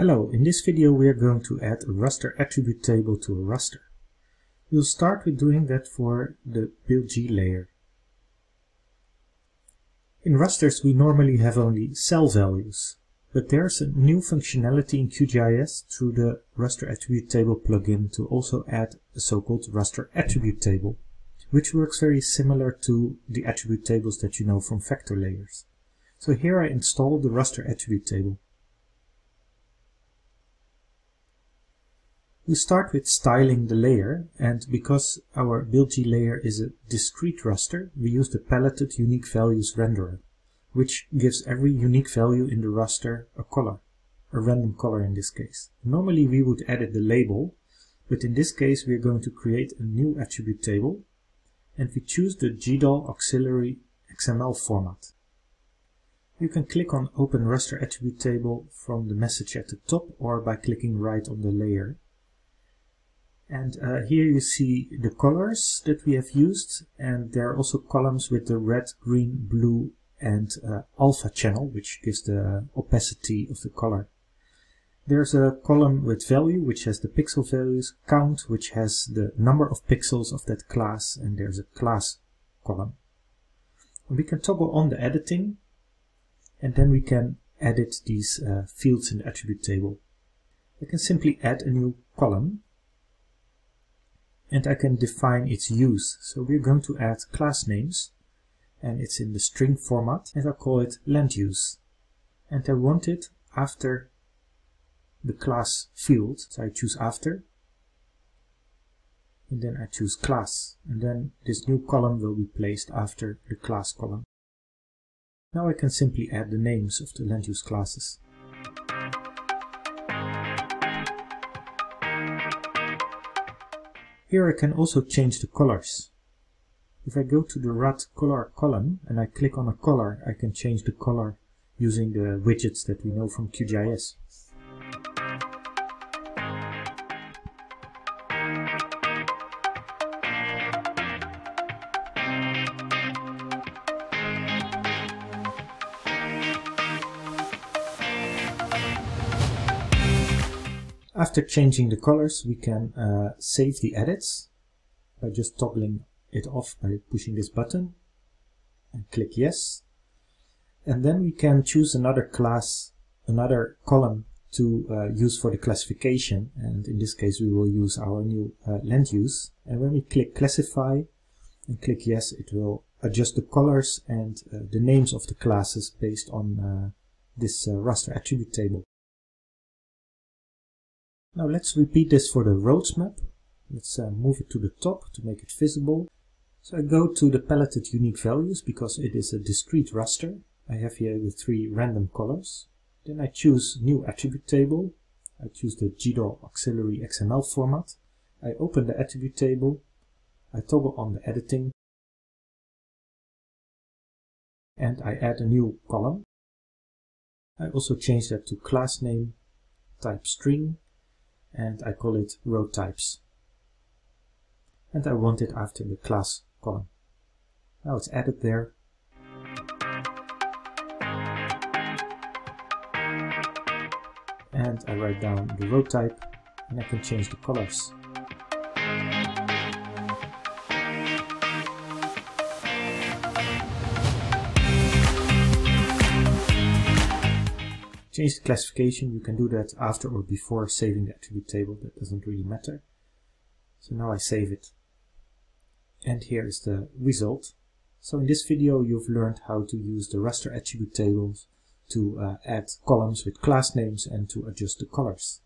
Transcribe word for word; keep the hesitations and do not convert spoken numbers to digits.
Hello, in this video we are going to add a raster attribute table to a raster. We'll start with doing that for the BuildG layer. In rasters we normally have only cell values, but there's a new functionality in Q G I S through the raster attribute table plugin to also add a so-called raster attribute table, which works very similar to the attribute tables that you know from vector layers. So here I install the raster attribute table. We start with styling the layer, and because our BuildG layer is a discrete raster, we use the Paletted unique values renderer, which gives every unique value in the raster a color, a random color in this case. Normally we would edit the label, but in this case we are going to create a new attribute table, and we choose the G D A L auxiliary X M L format. You can click on Open Raster Attribute Table from the message at the top or by clicking right on the layer. And uh, here you see the colors that we have used, and there are also columns with the red, green, blue and uh, alpha channel, which gives the opacity of the color. There's a column with value, which has the pixel values, count, which has the number of pixels of that class, and there's a class column. And we can toggle on the editing, and then we can edit these uh, fields in the attribute table. I can simply add a new column, and I can define its use. So we're going to add class names, and it's in the string format, and I'll call it land use. And I want it after the class field, so I choose after, and then I choose class, and then this new column will be placed after the class column. Now I can simply add the names of the land use classes. Here I can also change the colors. If I go to the R A T color column and I click on a color, I can change the color using the widgets that we know from Q G I S. After changing the colors, we can uh, save the edits by just toggling it off by pushing this button and click yes. And then we can choose another class, another column to uh, use for the classification. And in this case, we will use our new uh, land use. And when we click classify and click yes, it will adjust the colors and uh, the names of the classes based on uh, this uh, raster attribute table. Now let's repeat this for the roads map. Let's uh, move it to the top to make it visible. So I go to the Paletted unique values because it is a discrete raster. I have here the three random colors. Then I choose new attribute table. I choose the G D A L auxiliary X M L format. I open the attribute table. I toggle on the editing. And I add a new column. I also change that to class name, type string, and I call it road types, and I want it after the class column. Now it's added there. And I write down the road type, and I can change the colors. Change the classification, you can do that after or before saving the attribute table, that doesn't really matter. So now I save it. And here is the result. So in this video you've learned how to use the raster attribute tables to uh, add columns with class names and to adjust the colors.